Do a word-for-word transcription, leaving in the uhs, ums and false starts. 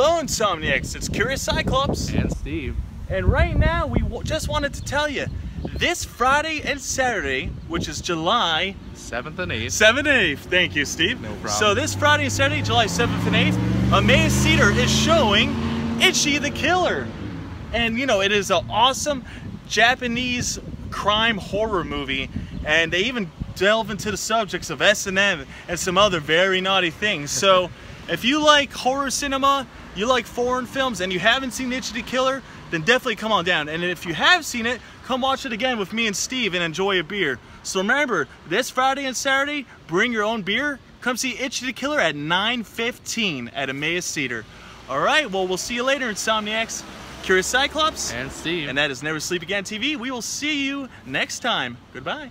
Hello Insomniacs, it's Curious Cyclops and Steve, and right now we w just wanted to tell you this Friday and Saturday, which is July seventh and eighth, thank you Steve. No problem. So this Friday and Saturday, July seventh and eighth, Emmaus Cedar is showing Ichi the Killer, and you know it is an awesome Japanese crime horror movie, and they even delve into the subjects of S and M and some other very naughty things. So if you like horror cinema, you like foreign films, and you haven't seen Ichi the Killer, then definitely come on down. And if you have seen it, come watch it again with me and Steve and enjoy a beer. So remember, this Friday and Saturday, bring your own beer. Come see Ichi the Killer at nine fifteen at Emmaus Theatre. All right, well, we'll see you later, Insomniacs. Curious Cyclops. And Steve. And that is Never Sleep Again T V. We will see you next time. Goodbye.